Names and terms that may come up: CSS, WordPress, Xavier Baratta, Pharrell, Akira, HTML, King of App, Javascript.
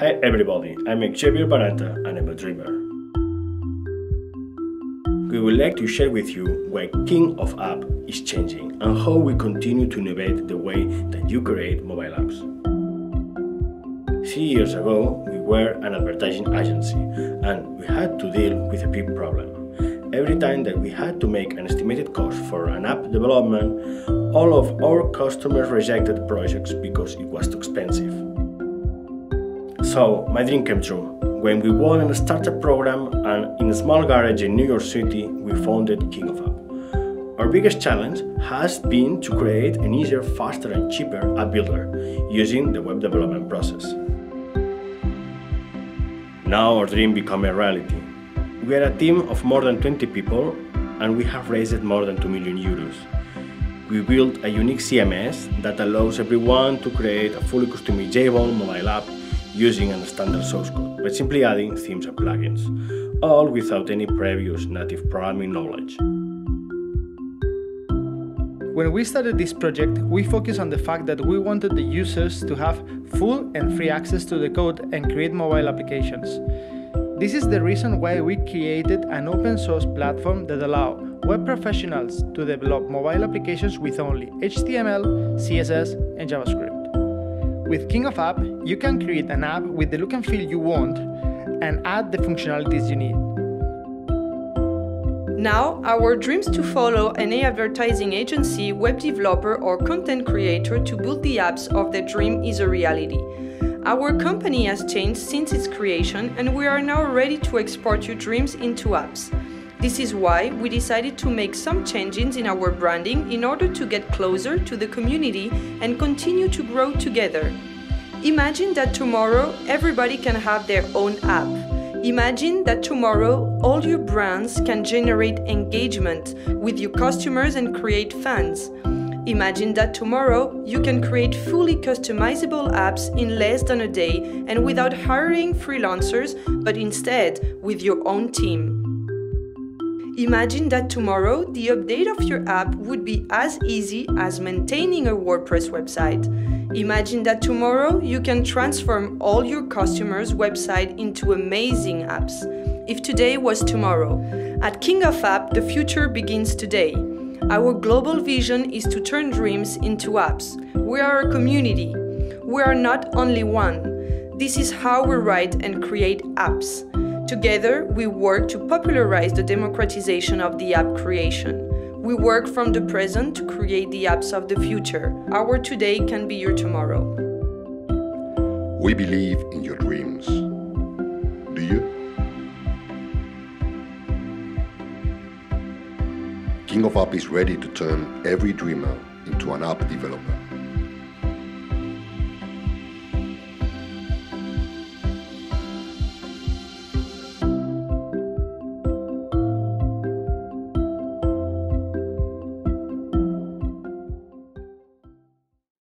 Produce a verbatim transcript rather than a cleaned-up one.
Hi everybody, I'm Xavier Baratta and I'm a dreamer. We would like to share with you why King of App is changing and how we continue to innovate the way that you create mobile apps. Three years ago, we were an advertising agency and we had to deal with a big problem. Every time that we had to make an estimated cost for an app development, all of our customers rejected projects because it was too expensive. So, my dream came true. When we won a startup program and in a small garage in New York City, we founded King of App. Our biggest challenge has been to create an easier, faster and cheaper app builder using the web development process. Now our dream became a reality. We are a team of more than twenty people and we have raised more than two million euros. We built a unique C M S that allows everyone to create a fully customizable mobile app using a standard source code, but simply adding themes and plugins, all without any previous native programming knowledge. When we started this project, we focused on the fact that we wanted the users to have full and free access to the code and create mobile applications. This is the reason why we created an open source platform that allows web professionals to develop mobile applications with only H T M L, C S S, and JavaScript. With King of App, you can create an app with the look and feel you want and add the functionalities you need. Now, our dreams to follow any advertising agency, web developer or content creator to build the apps of their dream is a reality. Our company has changed since its creation and we are now ready to export your dreams into apps. This is why we decided to make some changes in our branding in order to get closer to the community and continue to grow together. Imagine that tomorrow everybody can have their own app. Imagine that tomorrow all your brands can generate engagement with your customers and create fans. Imagine that tomorrow you can create fully customizable apps in less than a day and without hiring freelancers, but instead with your own team. Imagine that tomorrow the update of your app would be as easy as maintaining a WordPress website. Imagine that tomorrow you can transform all your customers' website into amazing apps. If today was tomorrow, at King of App, the future begins today. Our global vision is to turn dreams into apps. We are a community. We are not only one. This is how we write and create apps. Together, we work to popularize the democratization of the app creation. We work from the present to create the apps of the future. Our today can be your tomorrow. We believe in your dreams. Do you? King of App is ready to turn every dreamer into an app developer.